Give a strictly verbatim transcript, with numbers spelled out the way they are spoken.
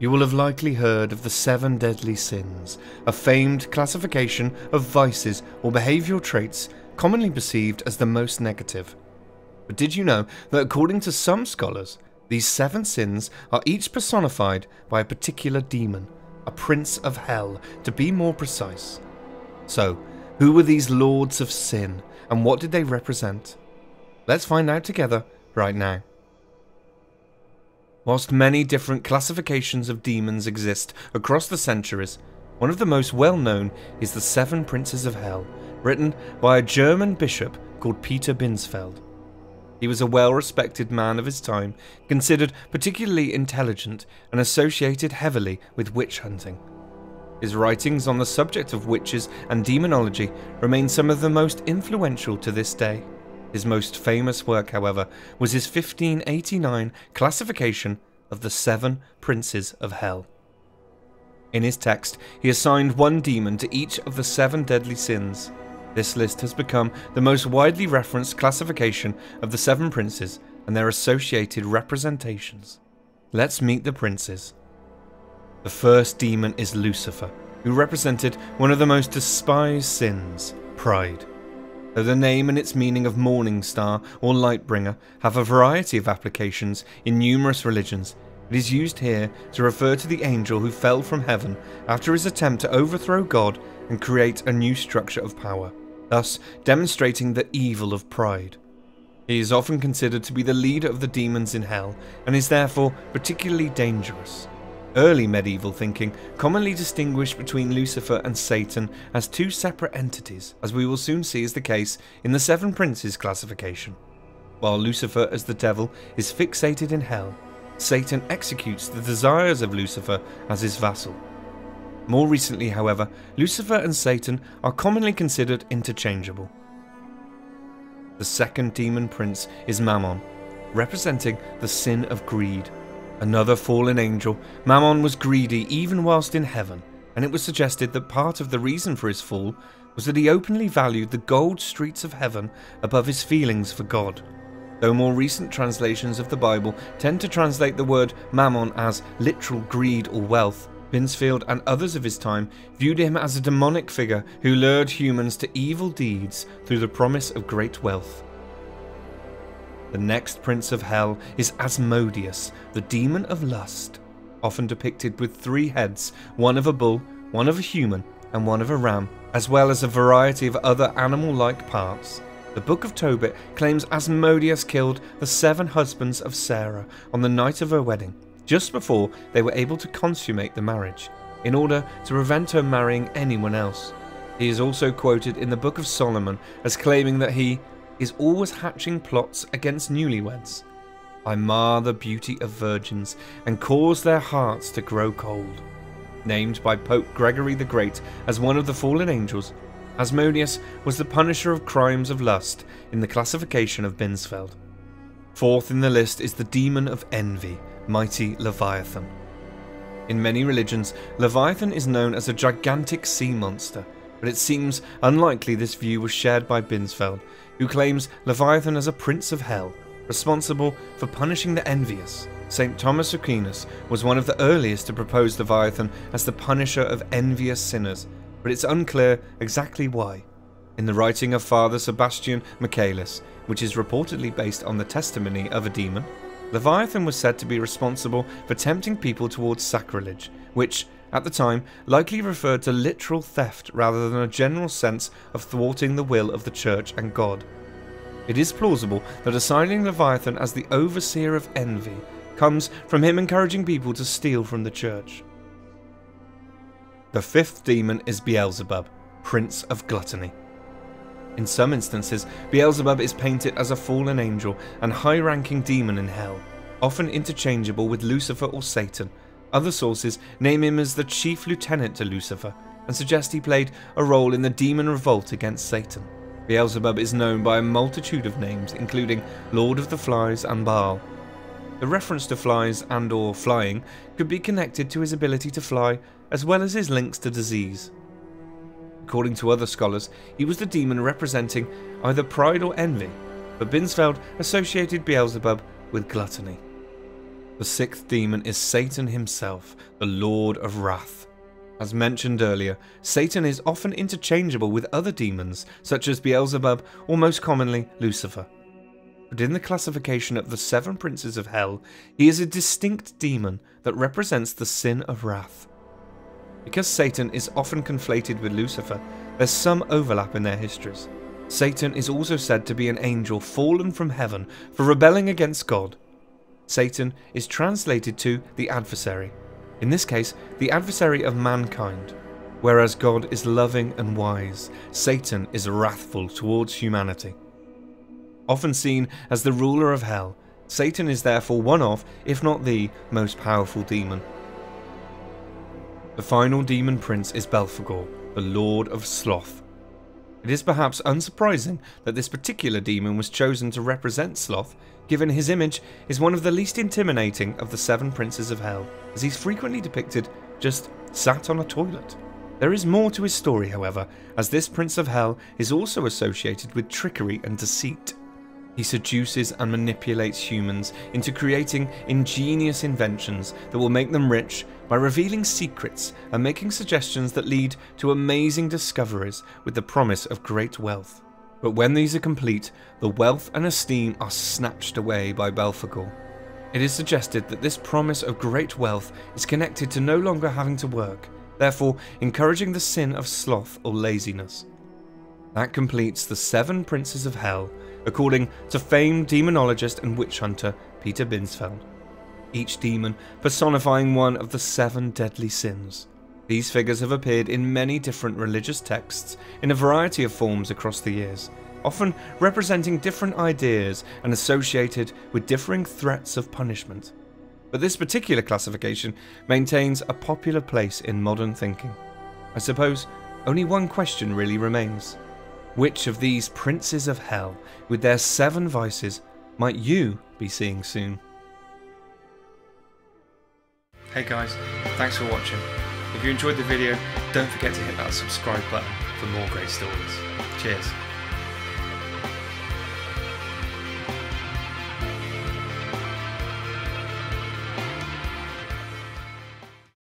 You will have likely heard of the seven deadly sins, a famed classification of vices or behavioural traits commonly perceived as the most negative. But did you know that according to some scholars, these seven sins are each personified by a particular demon, a prince of hell, to be more precise? So, who were these lords of sin, and what did they represent? Let's find out together right now. Whilst many different classifications of demons exist across the centuries, one of the most well-known is The Seven Princes of Hell, written by a German bishop called Peter Binsfeld. He was a well-respected man of his time, considered particularly intelligent and associated heavily with witch hunting. His writings on the subject of witches and demonology remain some of the most influential to this day. His most famous work, however, was his fifteen eighty-nine classification of the Seven Princes of Hell. In his text, he assigned one demon to each of the seven deadly sins. This list has become the most widely referenced classification of the seven princes and their associated representations. Let's meet the princes. The first demon is Lucifer, who represented one of the most despised sins, pride. Though the name and its meaning of morning star or light bringer have a variety of applications in numerous religions, it is used here to refer to the angel who fell from heaven after his attempt to overthrow God and create a new structure of power, thus demonstrating the evil of pride. He is often considered to be the leader of the demons in hell and is therefore particularly dangerous. Early medieval thinking commonly distinguished between Lucifer and Satan as two separate entities, as we will soon see is the case in the Seven Princes classification. While Lucifer as the devil is fixated in hell, Satan executes the desires of Lucifer as his vassal. More recently, however, Lucifer and Satan are commonly considered interchangeable. The second demon prince is Mammon, representing the sin of greed. Another fallen angel, Mammon was greedy even whilst in heaven, and it was suggested that part of the reason for his fall was that he openly valued the gold streets of heaven above his feelings for God. Though more recent translations of the Bible tend to translate the word Mammon as literal greed or wealth, Binsfeld and others of his time viewed him as a demonic figure who lured humans to evil deeds through the promise of great wealth. The next prince of hell is Asmodeus, the demon of lust, often depicted with three heads, one of a bull, one of a human, and one of a ram, as well as a variety of other animal-like parts. The Book of Tobit claims Asmodeus killed the seven husbands of Sarah on the night of her wedding, just before they were able to consummate the marriage, in order to prevent her marrying anyone else. He is also quoted in the Book of Solomon as claiming that he is always hatching plots against newlyweds. I mar the beauty of virgins and cause their hearts to grow cold. Named by Pope Gregory the Great as one of the fallen angels, Asmodeus was the punisher of crimes of lust in the classification of Binsfeld. Fourth in the list is the demon of envy, mighty Leviathan. In many religions, Leviathan is known as a gigantic sea monster, but it seems unlikely this view was shared by Binsfeld, who claims Leviathan as a prince of hell, responsible for punishing the envious. Saint Thomas Aquinas was one of the earliest to propose Leviathan as the punisher of envious sinners, but it's unclear exactly why. In the writing of Father Sebastian Michaelis, which is reportedly based on the testimony of a demon, Leviathan was said to be responsible for tempting people towards sacrilege, which, at the time, likely referred to literal theft rather than a general sense of thwarting the will of the Church and God. It is plausible that assigning Leviathan as the overseer of envy comes from him encouraging people to steal from the Church. The fifth demon is Beelzebub, prince of gluttony. In some instances, Beelzebub is painted as a fallen angel and high-ranking demon in hell, often interchangeable with Lucifer or Satan. Other sources name him as the chief lieutenant to Lucifer, and suggest he played a role in the demon revolt against Satan. Beelzebub is known by a multitude of names, including Lord of the Flies and Baal. The reference to flies and or flying could be connected to his ability to fly, as well as his links to disease. According to other scholars, he was the demon representing either pride or envy, but Binsfeld associated Beelzebub with gluttony. The sixth demon is Satan himself, the Lord of Wrath. As mentioned earlier, Satan is often interchangeable with other demons, such as Beelzebub or most commonly Lucifer. But in the classification of the Seven Princes of Hell, he is a distinct demon that represents the sin of wrath. Because Satan is often conflated with Lucifer, there's some overlap in their histories. Satan is also said to be an angel fallen from heaven for rebelling against God. Satan is translated to the adversary, in this case the adversary of mankind. Whereas God is loving and wise, Satan is wrathful towards humanity. Often seen as the ruler of hell, Satan is therefore one of, if not the, most powerful demon. The final demon prince is Belphegor, the Lord of Sloth. It is perhaps unsurprising that this particular demon was chosen to represent Sloth, given his image is one of the least intimidating of the Seven Princes of Hell, as he's frequently depicted just sat on a toilet. There is more to his story, however, as this Prince of Hell is also associated with trickery and deceit. He seduces and manipulates humans into creating ingenious inventions that will make them rich by revealing secrets and making suggestions that lead to amazing discoveries with the promise of great wealth. But when these are complete, the wealth and esteem are snatched away by Belphegor. It is suggested that this promise of great wealth is connected to no longer having to work, therefore encouraging the sin of sloth or laziness. That completes the Seven Princes of Hell, according to famed demonologist and witch hunter Peter Binsfeld, each demon personifying one of the seven deadly sins. These figures have appeared in many different religious texts in a variety of forms across the years, often representing different ideas and associated with differing threats of punishment. But this particular classification maintains a popular place in modern thinking. I suppose only one question really remains. Which of these princes of hell, with their seven vices, might you be seeing soon? Hey guys, thanks for watching. If you enjoyed the video, don't forget to hit that subscribe button for more great stories. Cheers.